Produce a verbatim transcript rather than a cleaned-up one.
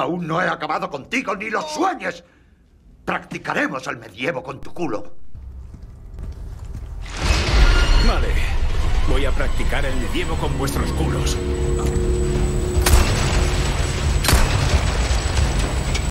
Aún no he acabado contigo, ni lo sueñes. Practicaremos el medievo con tu culo. Vale. Voy a practicar el medievo con vuestros culos.